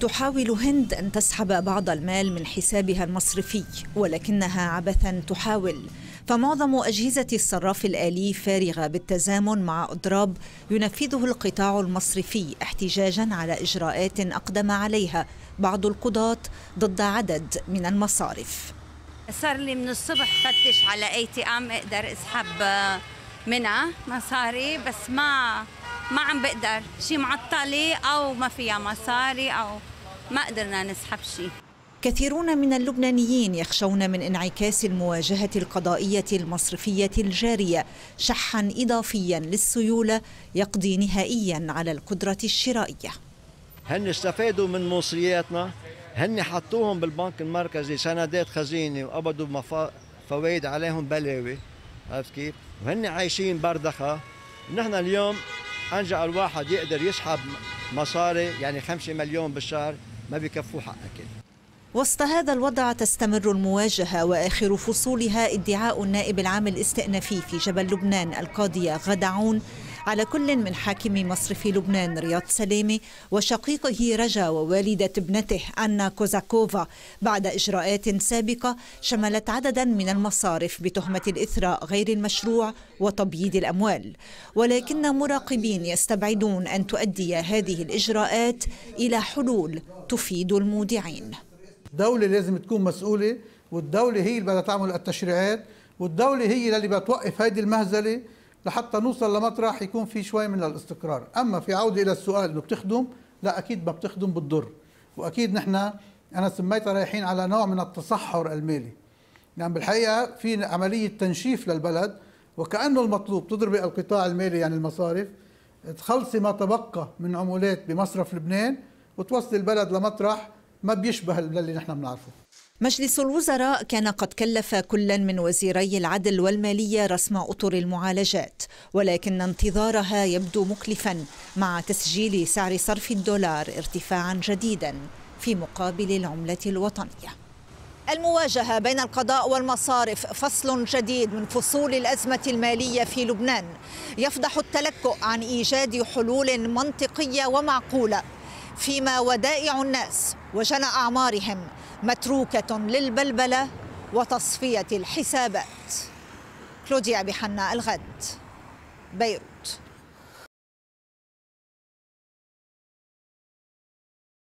تحاول هند أن تسحب بعض المال من حسابها المصرفي ولكنها عبثا تحاول، فمعظم أجهزة الصراف الآلي فارغة بالتزامن مع أضراب ينفذه القطاع المصرفي احتجاجا على إجراءات أقدم عليها بعض القضاة ضد عدد من المصارف. صار لي من الصبح فتش على ATM أقدر أسحب منها مصاري، بس ما عم بقدر، شي معطلة أو ما فيها مصاري أو ما قدرنا نسحب شي. كثيرون من اللبنانيين يخشون من انعكاس المواجهة القضائية المصرفية الجارية شحا إضافيا للسيولة يقضي نهائيا على القدرة الشرائية. هن استفادوا من موصلياتنا، هن حطوهم بالبنك المركزي سندات خزينة وقبضوا فوائد عليهم بلاوي، عرفت كيف؟ وهن عايشين بردخة. نحن اليوم أنجع الواحد يقدر يسحب مصاري، يعني 5 مليون بالشهر ما بيكفوا حق أكل. وسط هذا الوضع تستمر المواجهة وآخر فصولها ادعاء النائب العام الاستئنافي في جبل لبنان القاضية غدعون على كل من حاكم مصرف لبنان رياض سلامة وشقيقه رجا ووالدة ابنته أنا كوزاكوفا بعد إجراءات سابقة شملت عددا من المصارف بتهمة الإثراء غير المشروع وتبييض الأموال، ولكن مراقبين يستبعدون أن تؤدي هذه الإجراءات إلى حلول تفيد المودعين. الدولة لازم تكون مسؤولة، والدولة هي اللي بدها تعمل التشريعات، والدولة هي اللي بدها توقف هذه المهزلة لحتى نوصل لمطرح يكون في شوي من الاستقرار. أما في عودة إلى السؤال إنه بتخدم، لا أكيد ما بتخدم، بتضر. وأكيد نحن أنا سميتها رايحين على نوع من التصحر المالي، يعني بالحقيقة في عملية تنشيف للبلد، وكأنه المطلوب تضربي القطاع المالي يعني المصارف، تخلصي ما تبقى من عمولات بمصرف لبنان وتوصل البلد لمطرح ما بيشبه اللي نحن بنعرفه. مجلس الوزراء كان قد كلف كلا من وزيري العدل والمالية رسم أطر المعالجات، ولكن انتظارها يبدو مكلفا مع تسجيل سعر صرف الدولار ارتفاعا جديدا في مقابل العملة الوطنية. المواجهة بين القضاء والمصارف فصل جديد من فصول الأزمة المالية في لبنان، يفضح التلكؤ عن إيجاد حلول منطقية ومعقولة، فيما ودائع الناس وجنى أعمارهم متروكة للبلبلة وتصفية الحسابات. كلود أبيحنا، الغد، بيروت.